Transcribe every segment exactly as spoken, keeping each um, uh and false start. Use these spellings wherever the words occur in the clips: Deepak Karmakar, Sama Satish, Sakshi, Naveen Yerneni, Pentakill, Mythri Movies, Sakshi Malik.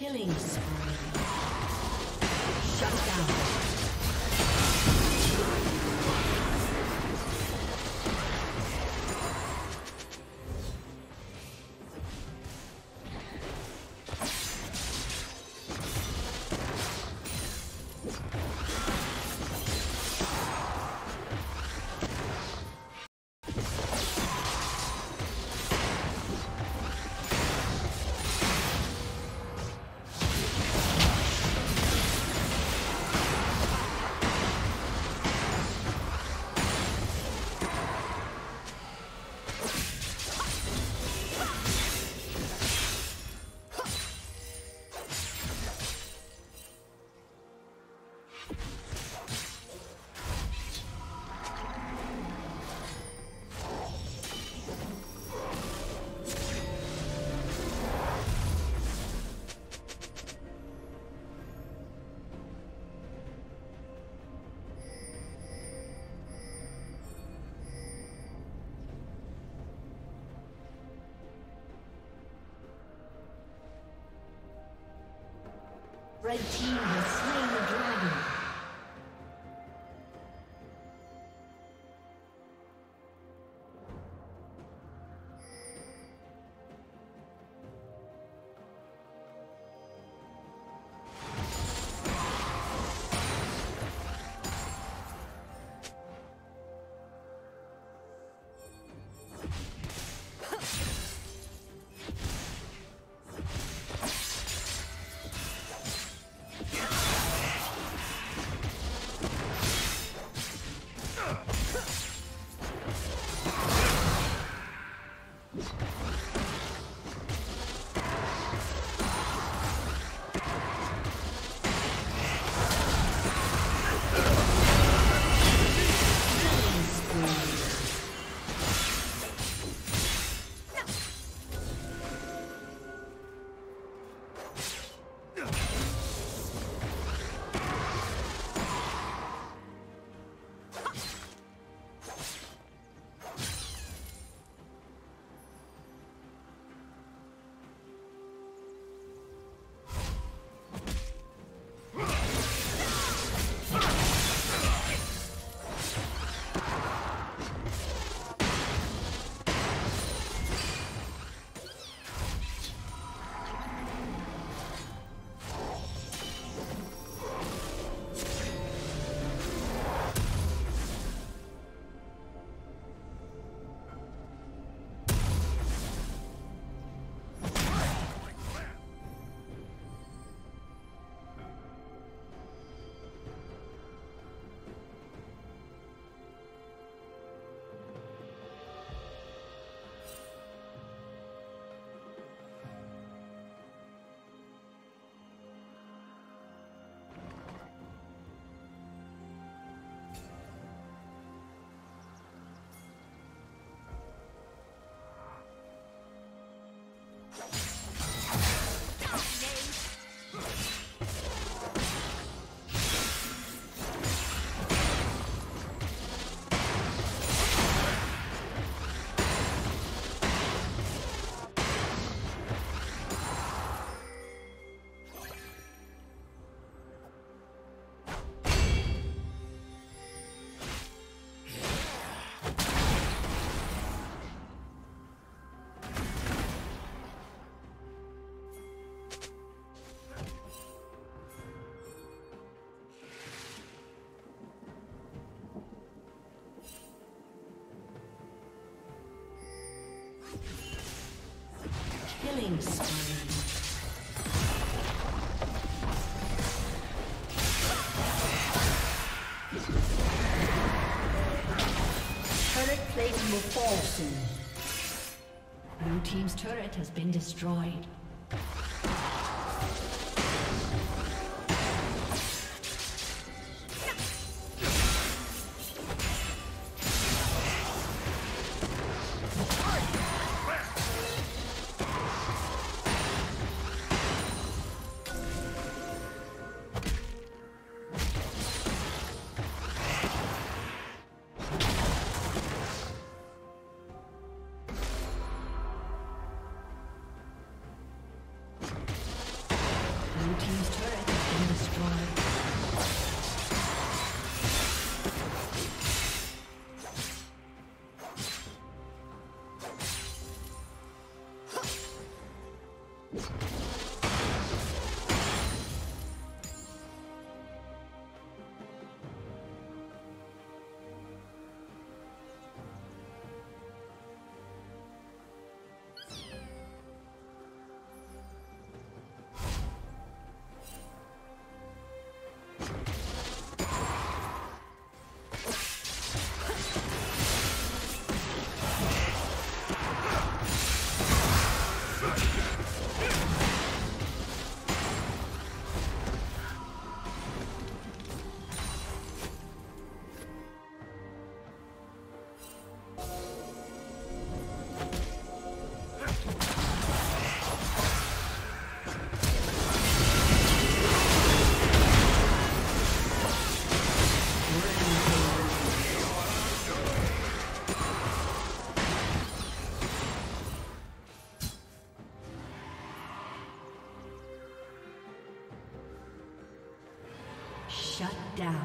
Killing spree. Shut down. Red team has slain the dragon. Turret plating will fall soon. Blue team's turret has been destroyed. Shut down.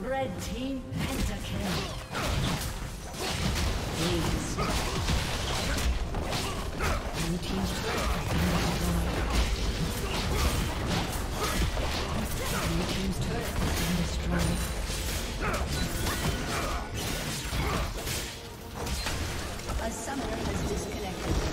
Red team Pentakill. Please. Blue team's turret has been destroyed. Blue team's turret has been destroyed. A summoner has disconnected.